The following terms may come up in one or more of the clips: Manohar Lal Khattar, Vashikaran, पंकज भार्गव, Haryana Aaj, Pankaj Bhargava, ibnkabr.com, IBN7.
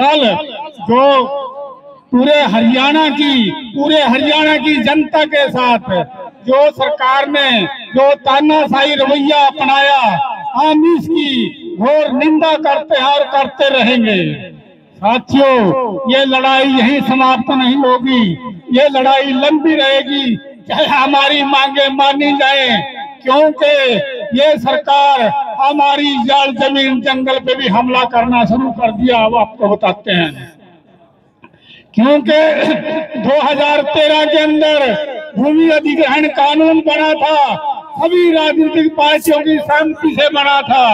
कल जो पूरे हरियाणा की जनता के साथ जो सरकार ने जो तानाशाही रवैया अपनाया, हम इसकी घोर निंदा करते हैं और करते रहेंगे। साथियों, ये लड़ाई यहीं समाप्त नहीं होगी, ये लड़ाई लंबी रहेगी, चाहे हमारी मांगे मानी जाए, क्योंकि ये सरकार हमारी जाल जमीन जंगल पे भी हमला करना शुरू कर दिया। अब आपको बताते हैं, क्योंकि 2013 के अंदर भूमि अधिग्रहण कानून बना था, सभी राजनीतिक पार्टियों की सहमति से बना था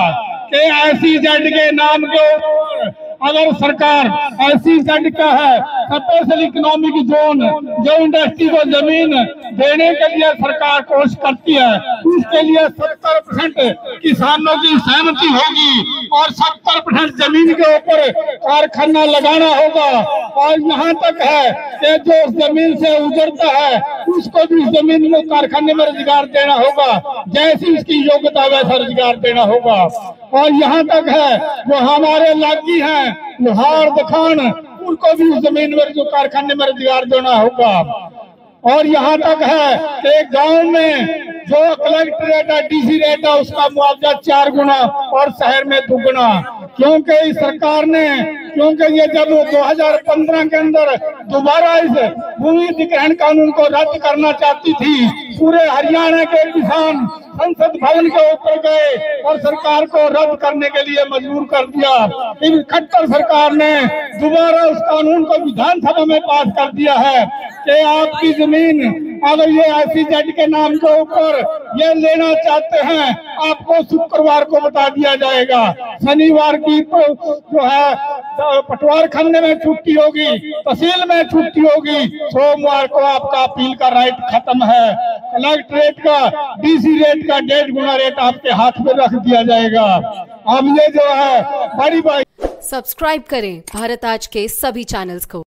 कि RCZ के नाम के ऊपर अगर सरकार RCZ का है स्पेशल इकोनॉमिक जोन जो इंडस्ट्री को जमीन देने के लिए सरकार कोशिश करती है, उसके लिए 70% किसानों की सहमति होगी और 70% जमीन के ऊपर कारखाना लगाना होगा। और यहाँ तक है कि जो जमीन से उजरता है उसको भी जमीन को कारखाने में रोजगार देना होगा, जैसी उसकी योग्यता वैसा रोजगार देना होगा। और यहाँ तक है जो हमारे लागी हैं लोहार दखान, उनको भी जमीन पर जो कारखाने में रोजगार देना होगा। और यहाँ तक है कि गांव में जो कलेक्ट्रेट है, DC रेट है, उसका मुआवजा 4 गुना और शहर में 2 गुना, क्योंकि इस सरकार ने, क्योंकि ये जब 2015 के अंदर दोबारा इस भूमि अधिग्रहण कानून को रद्द करना चाहती थी, पूरे हरियाणा के किसान संसद भवन के ऊपर गए और सरकार को रद्द करने के लिए मजबूर कर दिया। इन खट्टर सरकार ने दोबारा उस कानून को विधानसभा में पास कर दिया है कि आपकी जमीन अगर ये RCZ के नाम के ऊपर ये लेना चाहते हैं, आपको शुक्रवार को बता दिया जाएगा, शनिवार की जो है पटवार खाने में छुट्टी होगी, तहसील में छुट्टी होगी, सोमवार को आपका अपील का राइट खत्म है, कलेक्ट्रेट का DC रेट का 1.5 गुना रेट आपके हाथ में रख दिया जाएगा। अब ये जो है बड़ी बात। सब्सक्राइब करें भारत आज के सभी चैनल्स को।